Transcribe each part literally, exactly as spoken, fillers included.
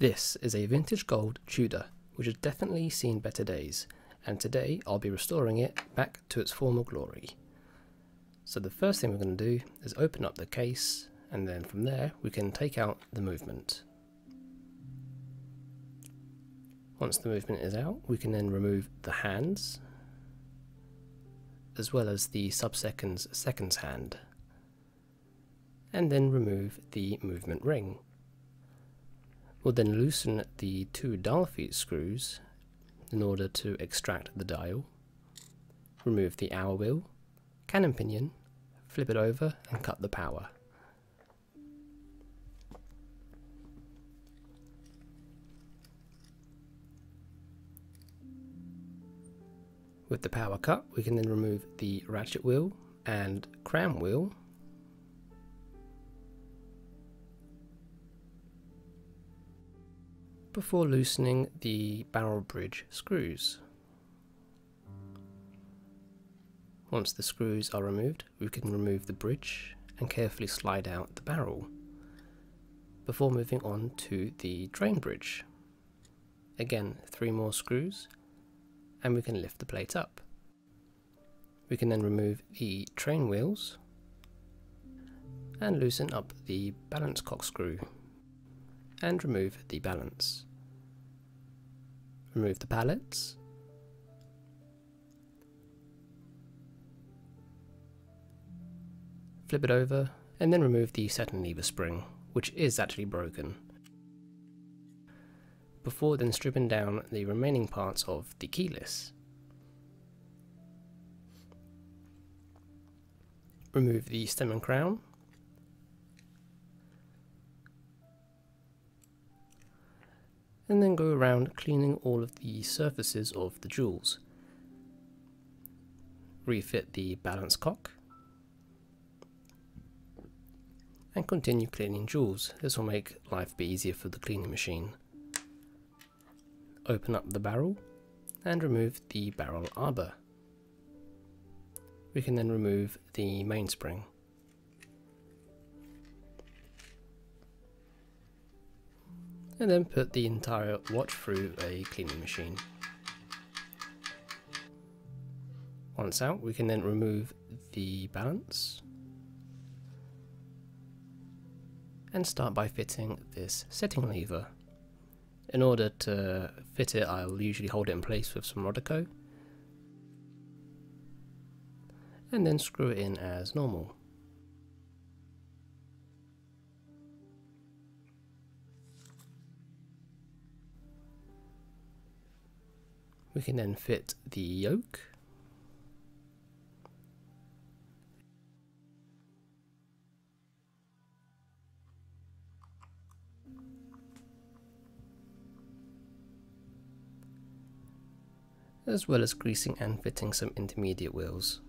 This is a vintage gold Tudor, which has definitely seen better days, and today I'll be restoring it back to its former glory. So the first thing we're going to do is open up the case, and then from there we can take out the movement. Once the movement is out, we can then remove the hands, as well as the sub-seconds seconds hand, and then remove the movement ring. We'll then loosen the two dial feet screws in order to extract the dial, remove the hour wheel, cannon pinion, flip it over and cut the power. With the power cut, we can then remove the ratchet wheel and cram wheel, before loosening the barrel bridge screws. Once the screws are removed, we can remove the bridge and carefully slide out the barrel, before moving on to the drain bridge. Again, three more screws, and we can lift the plate up. We can then remove the train wheels and loosen up the balance cock screw and remove the balance. Remove the pallets . Flip it over and then remove the setting lever spring, which is actually broken, before then stripping down the remaining parts of the keyless. Remove the stem and crown, and then go around cleaning all of the surfaces of the jewels. Refit the balance cock and continue cleaning jewels. This will make life be easier for the cleaning machine. Open up the barrel and remove the barrel arbor. We can then remove the mainspring. And then put the entire watch through a cleaning machine. Once out, we can then remove the balance and start by fitting this setting lever. In order to fit it, I'll usually hold it in place with some Rodico and then screw it in as normal. We can then fit the yoke as well as greasing and fitting some intermediate wheels.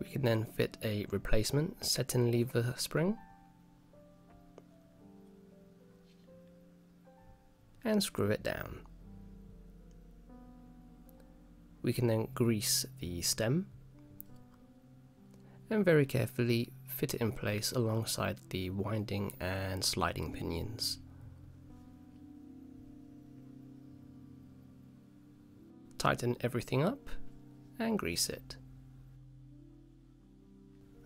We can then fit a replacement setting lever spring and screw it down. We can then grease the stem and very carefully fit it in place alongside the winding and sliding pinions. Tighten everything up and grease it.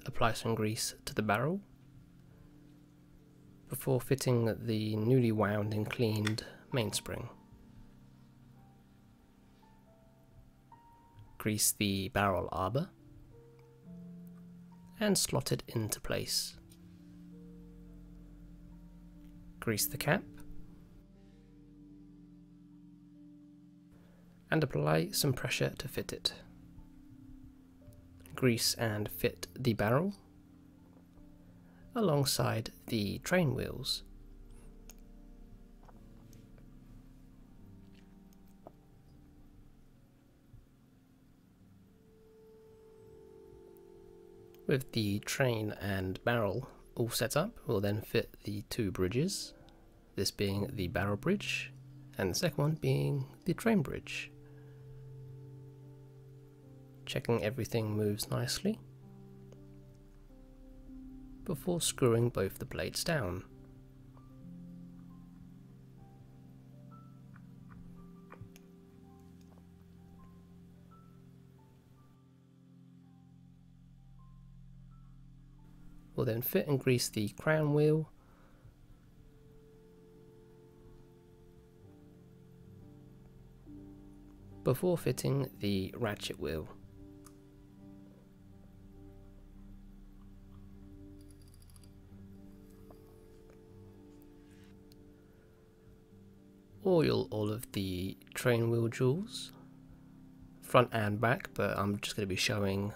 Apply some grease to the barrel before fitting the newly wound and cleaned mainspring. Grease the barrel arbor and slot it into place. Grease the cap and apply some pressure to fit it. Grease and fit the barrel alongside the train wheels. With the train and barrel all set up, we'll then fit the two bridges, this being the barrel bridge and the second one being the train bridge. Checking everything moves nicely, before screwing both the blades down. We'll then fit and grease the crown wheel. Before fitting the ratchet wheel. Oil all of the train wheel jewels, front and back, but I'm just going to be showing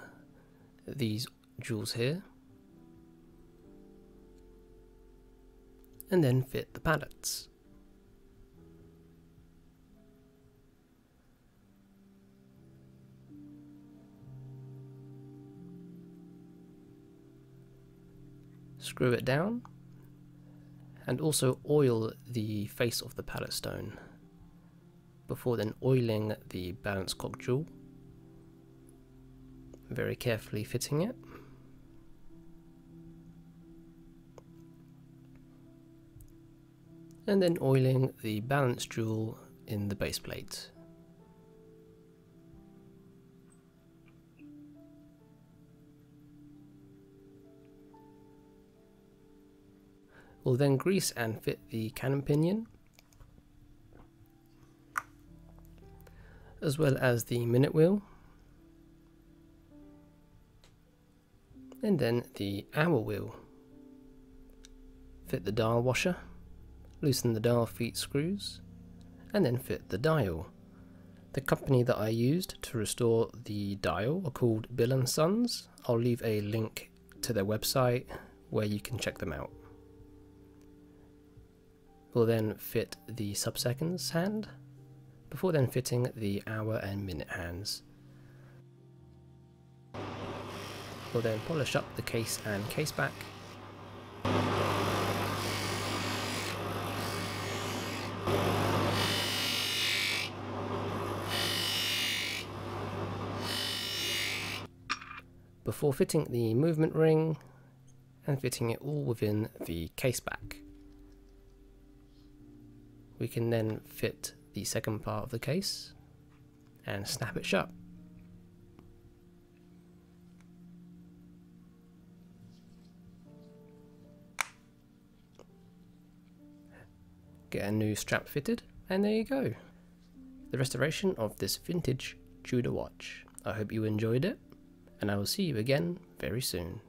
these jewels here. And then fit the pallets. Screw it down, and also oil the face of the pallet stone before then oiling the balance cock jewel, very carefully fitting it, and then oiling the balance jewel in the base plate. We'll then grease and fit the cannon pinion, as well as the minute wheel, and then the hour wheel. Fit the dial washer, loosen the dial feet screws, and then fit the dial. The company that I used to restore the dial are called Bill and Sons. I'll leave a link to their website where you can check them out. We'll then fit the sub-seconds hand, before then fitting the hour and minute hands. We'll then polish up the case and case back. Before fitting the movement ring, and fitting it all within the case back. We can then fit the second part of the case and snap it shut. Get a new strap fitted, and there you go. The restoration of this vintage Tudor watch. I hope you enjoyed it, and I will see you again very soon.